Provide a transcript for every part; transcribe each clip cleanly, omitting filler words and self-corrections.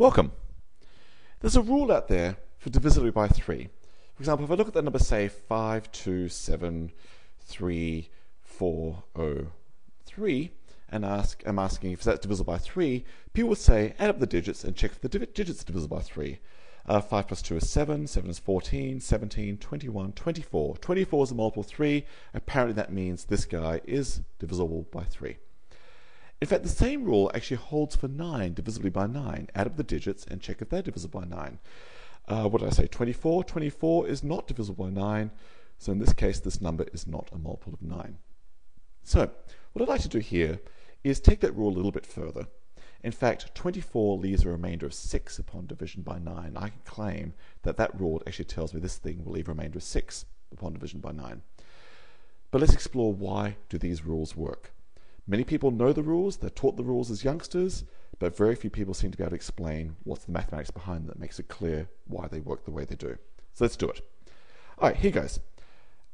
Welcome. There's a rule out there for divisibility by 3. For example, if I look at the number, say, 5273403, and I'm asking if that's divisible by 3, people would say, add up the digits and check if the digits are divisible by 3. 5 plus 2 is 7, 7 is 14, 17, 21, 24. 24 is a multiple 3. Apparently that means this guy is divisible by 3. In fact, the same rule actually holds for 9, divisibly by 9. Add up the digits and check if they're divisible by 9. What did I say? 24? 24 is not divisible by 9. So in this case, this number is not a multiple of 9. So what I'd like to do here is take that rule a little bit further. In fact, 24 leaves a remainder of 6 upon division by 9. I can claim that that rule actually tells me this thing will leave a remainder of 6 upon division by 9. But let's explore, why do these rules work? Many people know the rules, they're taught the rules as youngsters, but very few people seem to be able to explain what's the mathematics behind them that makes it clear why they work the way they do. So let's do it. All right, here goes.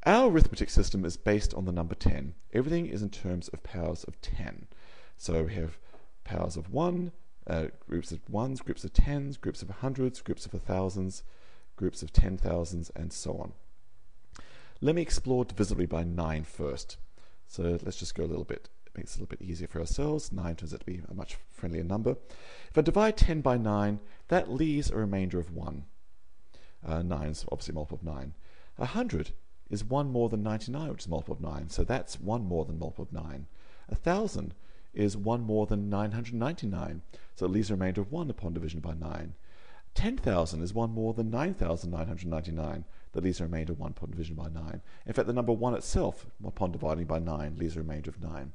Our arithmetic system is based on the number 10. Everything is in terms of powers of 10. So we have powers of 1, groups of 1s, groups of 10s, groups of 100s, groups of 1000s, groups of 10,000s, and so on. Let me explore divisibility by 9 first. So let's just go a little bit. Makes it a little bit easier for ourselves. 9 turns out to be a much friendlier number. If I divide 10 by 9, that leaves a remainder of 1. 9 is obviously a multiple of 9. 100 is 1 more than 99, which is a multiple of 9, so that's 1 more than multiple of 9. 1,000 is 1 more than 999, so it leaves a remainder of 1 upon division by 9. 10,000 is 1 more than 9,999. That leaves a remainder of 1 upon division by 9. In fact, the number 1 itself, upon dividing by 9, leaves a remainder of 9.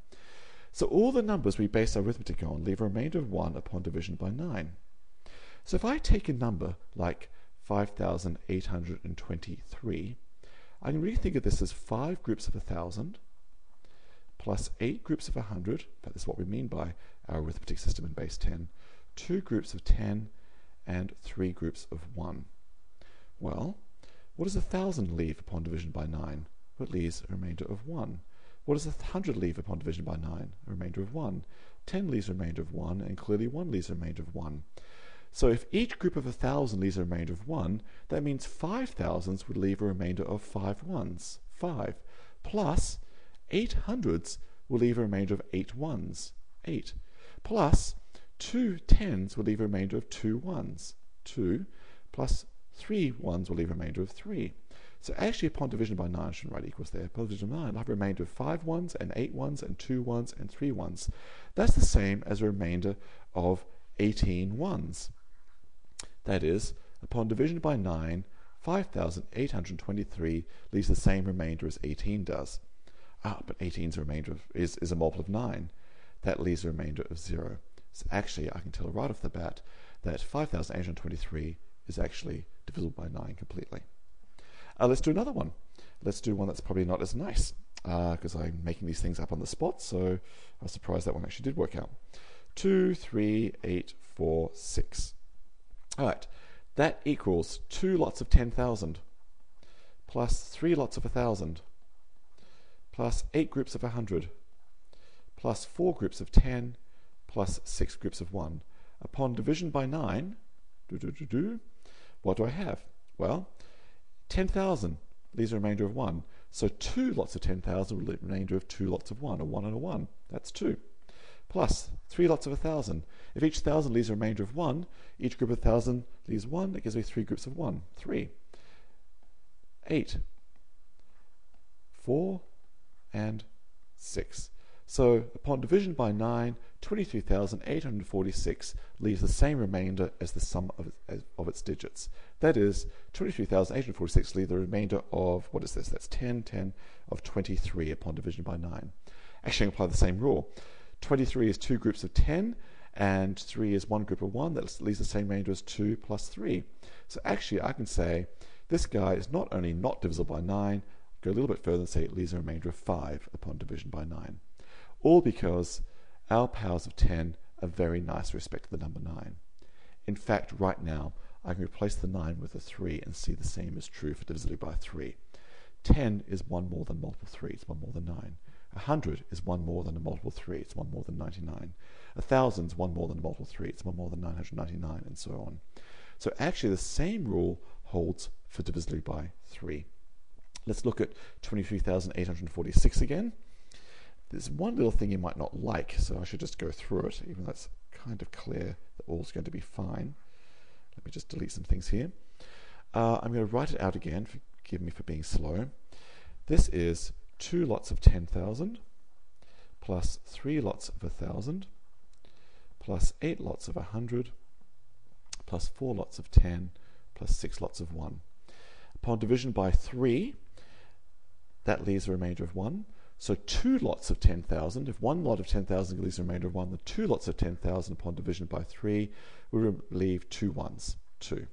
So all the numbers we base our arithmetic on leave a remainder of 1 upon division by 9. So if I take a number like 5,823, I can really think of this as 5 groups of 1,000 plus 8 groups of 100. That is what we mean by our arithmetic system in base 10. 2 groups of 10 and 3 groups of 1. Well, what does 1,000 leave upon division by 9? Well, it leaves a remainder of 1. What does 100 leave upon division by 9? A remainder of 1. 10 leaves a remainder of 1, and clearly 1 leaves a remainder of 1. So if each group of 1,000 leaves a remainder of 1, that means 5,000s would leave a remainder of 5 ones. 5. Plus 800s will leave a remainder of 8 ones. 8. Plus 2 tens will leave a remainder of 2 ones. 2. Plus 3 ones will leave a remainder of 3. So actually upon division by 9, I shouldn't write equals there. Upon division by 9, I'll have a remainder of 5 ones and 8 ones and 2 ones and 3 ones. That's the same as a remainder of 18 ones. That is, upon division by 9, 5,823 leaves the same remainder as 18 does. But 18 is a multiple of 9. That leaves a remainder of 0. So actually, I can tell right off the bat that 5,823 is actually divisible by 9 completely. Let's do another one. Let's do one that's probably not as nice, because I'm making these things up on the spot, so I was surprised that one actually did work out. 2, 3, 8, 4, 6. All right, that equals 2 lots of 10,000, plus 3 lots of 1,000, plus 8 groups of 100, plus 4 groups of 10, plus 6 groups of 1. Upon division by 9, what do I have? Well, 10,000 leaves a remainder of 1. So 2 lots of 10,000 will leave a remainder of 2 lots of 1, a 1 and a 1. That's 2. Plus 3 lots of 1,000. If each 1,000 leaves a remainder of 1, each group of 1,000 leaves 1. That gives me 3 groups of 1. 3. 8. 4. And 6. So upon division by 9, 23,846 leaves the same remainder as the sum of its digits. That is, 23,846 leaves the remainder of, what is this? That's 10 of 23 upon division by 9. Actually, I can apply the same rule. 23 is 2 groups of 10, and 3 is 1 group of 1. That leaves the same remainder as 2 plus 3. So actually, I can say this guy is not only not divisible by 9, go a little bit further and say it leaves a remainder of 5 upon division by 9. All because our powers of 10 are very nice with respect to the number 9. In fact, right now, I can replace the 9 with a 3 and see the same is true for divisibility by 3. 10 is 1 more than multiple 3. It's 1 more than 9. 100 is one more than a multiple of 3. It's one more than 99. 1,000 is one more than a multiple of 3. It's one more than 999, and so on. So actually, the same rule holds for divisibility by 3. Let's look at 23,846 again. There's one little thing you might not like, so I should just go through it, even though it's kind of clear that all's going to be fine. Let me just delete some things here. I'm going to write it out again. Forgive me for being slow. This is 2 lots of 10,000 plus 3 lots of 1,000 plus 8 lots of 100 plus 4 lots of 10 plus 6 lots of 1. Upon division by 3, that leaves a remainder of 1. So 2 lots of 10,000, if one lot of 10,000 leaves a remainder of 1, the 2 lots of 10,000 upon division by 3 will leave 2 ones, 2.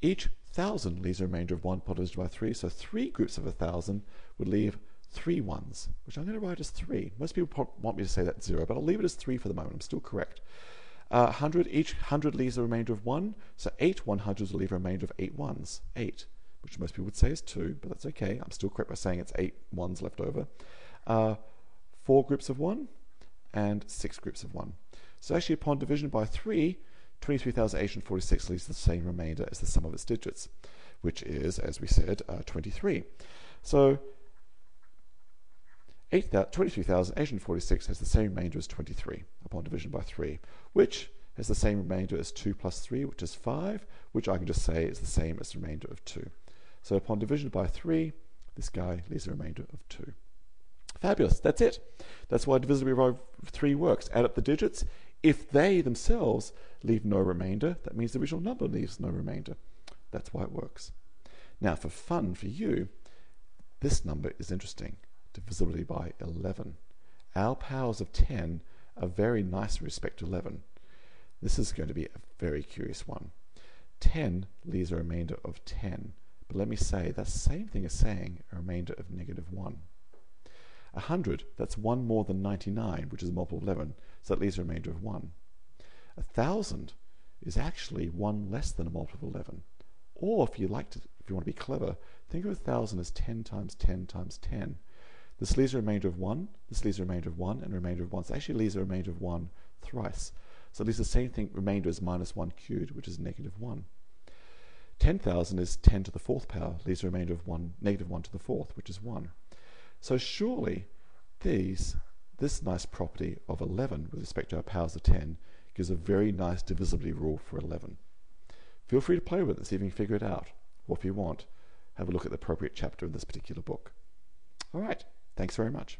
Each 1,000 leaves a remainder of 1 upon division by 3, so 3 groups of 1,000 would leave 3 ones, which I'm going to write as 3. Most people want me to say that's 0, but I'll leave it as 3 for the moment. I'm still correct. 100, each 100 leaves a remainder of 1, so 8 100s will leave a remainder of 8 ones, 8, which most people would say is 2, but that's okay. I'm still correct by saying it's 8 ones left over. 4 groups of 1 and 6 groups of 1. So actually upon division by 3, 23,846 leaves the same remainder as the sum of its digits, which is, as we said, 23. So 23,846 has the same remainder as 23 upon division by 3, which has the same remainder as 2 plus 3, which is 5, which I can just say is the same as the remainder of 2. So upon division by 3, this guy leaves a remainder of 2. Fabulous. That's it. That's why divisibility by 3 works. Add up the digits. If they themselves leave no remainder, that means the original number leaves no remainder. That's why it works. Now, for fun for you, this number is interesting. Divisibility by 11. Our powers of 10 are very nice with respect to 11. This is going to be a very curious one. 10 leaves a remainder of 10, but let me say that's the same thing as saying a remainder of negative 1. 100, that's one more than 99, which is a multiple of 11, so that leaves a remainder of 1. 1,000 is actually one less than a multiple of 11. Or if you want to be clever, think of 1,000 as 10 times 10 times 10. This leaves a remainder of 1, this leaves a remainder of 1, and a remainder of 1. So it actually leaves a remainder of 1 thrice. So it leaves the same thing, remainder is minus 1 cubed, which is negative 1. 10,000 is 10 to the fourth power, leaves a remainder of 1, negative 1 to the fourth, which is 1. So surely this nice property of 11 with respect to our powers of 10 gives a very nice divisibility rule for 11. Feel free to play with it and see if you can figure it out, or if you want, have a look at the appropriate chapter in this particular book. All right, thanks very much.